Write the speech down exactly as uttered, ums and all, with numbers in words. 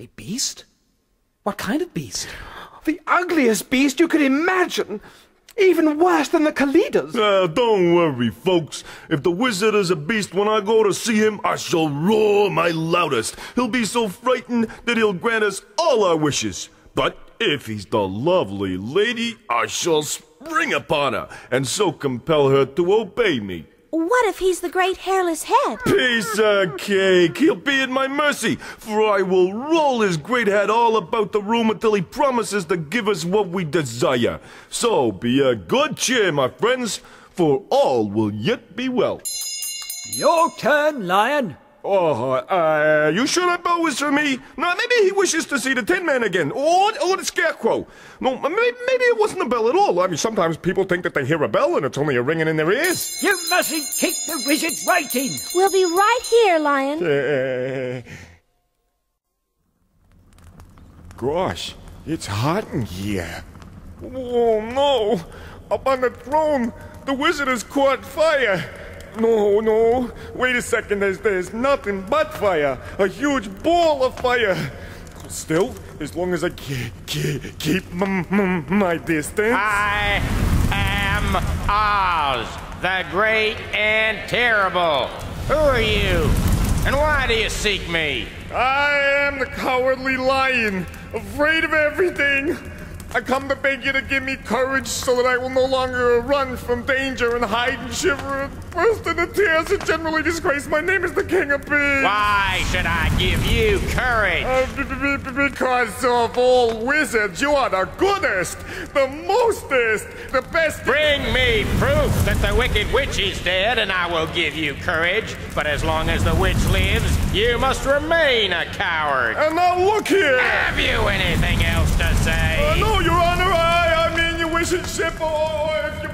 A beast? What kind of beast? The ugliest beast you could imagine! Even worse than the Kalidas! Uh, don't worry, folks. If the wizard is a beast, when I go to see him, I shall roar my loudest. He'll be so frightened that he'll grant us all our wishes. But if he's the lovely lady, I shall spring upon her, and so compel her to obey me. What if he's the great hairless head? Piece of cake! He'll be at my mercy, for I will roll his great head all about the room until he promises to give us what we desire. So be a good cheer, my friends, for all will yet be well. Your turn, lion. Oh, uh, you sure that bow is for me? No, maybe he wishes to see the Tin Man again, or, or the Scarecrow. No, maybe, maybe it wasn't a bell at all. I mean, sometimes people think that they hear a bell and it's only a ringing in their ears. You mustn't kick the wizard right in. We'll be right here, Lion. Uh, gosh, it's hot in here. Oh, no. Up on the throne, the wizard has caught fire. No, no, wait a second, there's, there's nothing but fire, a huge ball of fire. Still, as long as I keep, keep, keep m m my distance. I am Oz, the great and terrible. Who are you, and why do you seek me? I am the cowardly lion, afraid of everything. I come to beg you to give me courage so that I will no longer run from danger and hide and shiver and burst into tears and generally disgrace. My name is the King of Beasts. Why should I give you courage? Uh, b b because of all wizards, you are the goodest, the mostest, the best. Bring me proof that the wicked witch is dead and I will give you courage. But as long as the witch lives, you must remain a coward. And now look here. Have you anything else to say? Uh, no, Your Honor, I, I mean, you wish it ship or if you